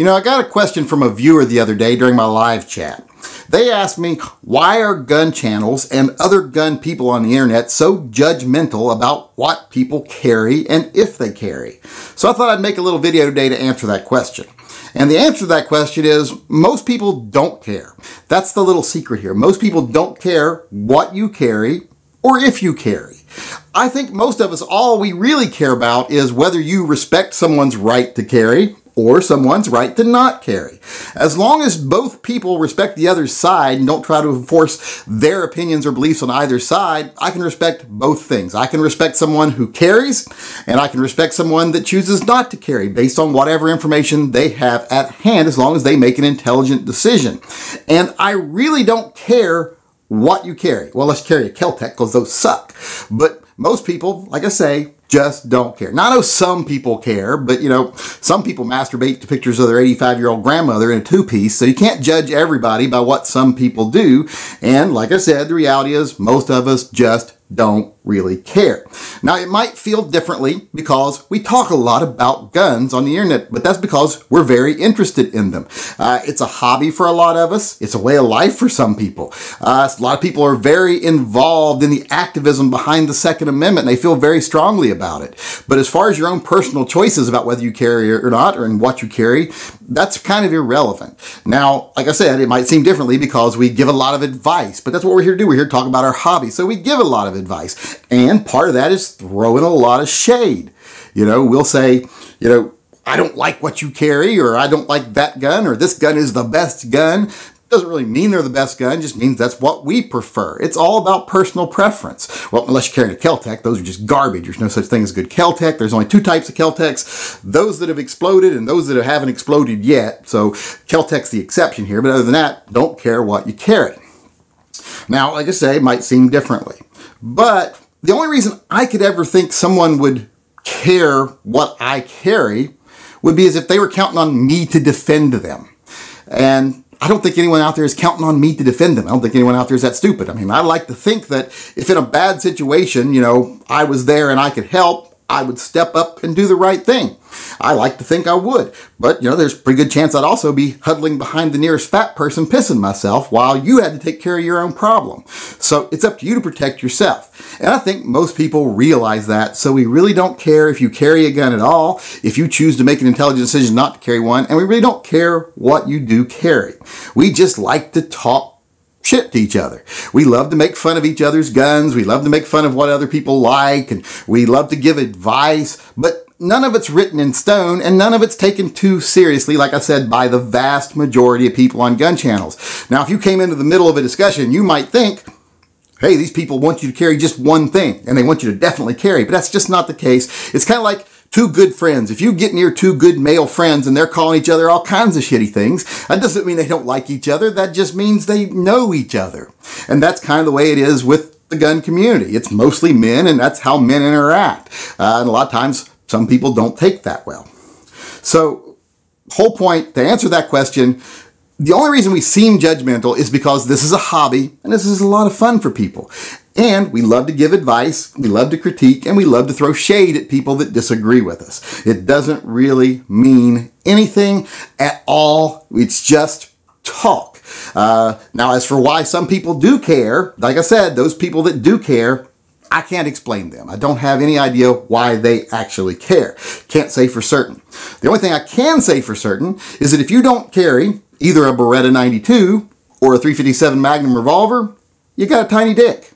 You know, I got a question from a viewer the other day during my live chat. They asked me, why are gun channels and other gun people on the internet so judgmental about what people carry and if they carry? So I thought I'd make a little video today to answer that question. And the answer to that question is, most people don't care. That's the little secret here. Most people don't care what you carry or if you carry. I think most of us, all we really care about is whether you respect someone's right to carry or someone's right to not carry. As long as both people respect the other side and don't try to enforce their opinions or beliefs on either side, I can respect both things. I can respect someone who carries, and I can respect someone that chooses not to carry based on whatever information they have at hand, as long as they make an intelligent decision. And I really don't care what you carry. Well, let's carry a Kel-Tec because those suck. But most people, like I say, just don't care. Now, I know some people care, but you know, some people masturbate to pictures of their 85-year-old grandmother in a two-piece, so you can't judge everybody by what some people do. And like I said, the reality is most of us just don't really care. Now, it might feel differently because we talk a lot about guns on the internet, but that's because we're very interested in them. It's a hobby for a lot of us. It's a way of life for some people. A lot of people are very involved in the activism behind the Second Amendment, and they feel very strongly about it. But as far as your own personal choices about whether you carry or not, or in what you carry, that's kind of irrelevant. Now, like I said, it might seem differently because we give a lot of advice, but that's what we're here to do. We're here to talk about our hobby. So we give a lot of advice. And part of that is throwing a lot of shade. You know, we'll say, you know, I don't like what you carry, or I don't like that gun, or this gun is the best gun. Doesn't really mean they're the best gun, it just means that's what we prefer. It's all about personal preference. Well, unless you're carrying a Kel-Tec, those are just garbage. There's no such thing as good Kel-Tec. There's only two types of Kel-Tecs, those that have exploded and those that haven't exploded yet. So Kel-Tec's the exception here, but other than that, don't care what you carry. Now, like I say, it might seem differently, but the only reason I could ever think someone would care what I carry would be as if they were counting on me to defend them. And I don't think anyone out there is counting on me to defend them. I don't think anyone out there is that stupid. I mean, I like to think that if in a bad situation, you know, I was there and I could help, I would step up and do the right thing. I like to think I would, but you know, there's a pretty good chance I'd also be huddling behind the nearest fat person pissing myself while you had to take care of your own problem. So it's up to you to protect yourself. And I think most people realize that, so we really don't care if you carry a gun at all, if you choose to make an intelligent decision not to carry one, and we really don't care what you do carry. We just like to talk shit to each other. We love to make fun of each other's guns. We love to make fun of what other people like, and we love to give advice, but none of it's written in stone, and none of it's taken too seriously, like I said, by the vast majority of people on gun channels. Now, if you came into the middle of a discussion, you might think, hey, these people want you to carry just one thing, and they want you to definitely carry, but that's just not the case. It's kind of like two good friends. If you get near two good male friends and they're calling each other all kinds of shitty things, that doesn't mean they don't like each other. That just means they know each other. And that's kind of the way it is with the gun community. It's mostly men, and that's how men interact. And a lot of times, some people don't take that well. So, whole point, to answer that question, the only reason we seem judgmental is because this is a hobby, and this is a lot of fun for people. And we love to give advice, we love to critique, and we love to throw shade at people that disagree with us. It doesn't really mean anything at all. It's just talk. Now, as for why some people do care, like I said, those people that do care, I can't explain them. I don't have any idea why they actually care. Can't say for certain. The only thing I can say for certain is that if you don't carry either a Beretta 92 or a .357 Magnum revolver, you got a tiny dick.